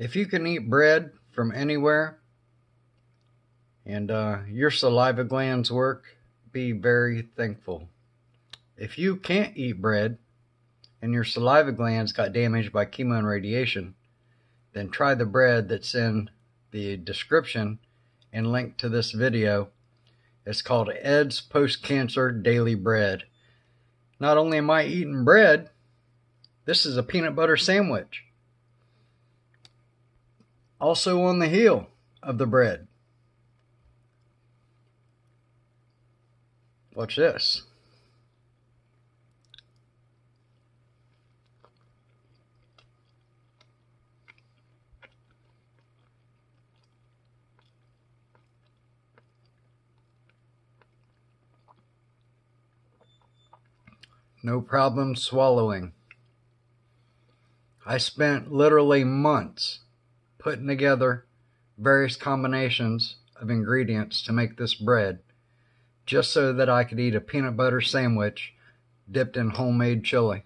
If you can eat bread from anywhere and your saliva glands work, be very thankful. If you can't eat bread and your saliva glands got damaged by chemo and radiation, then try the bread that's in the description and link to this video. It's called Ed's Post-Cancer Daily Bread. Not only am I eating bread, this is a peanut butter sandwich. Also on the heel of the bread. Watch this. No problem swallowing. I spent literally months putting together various combinations of ingredients to make this bread, just so that I could eat a peanut butter sandwich dipped in homemade chili.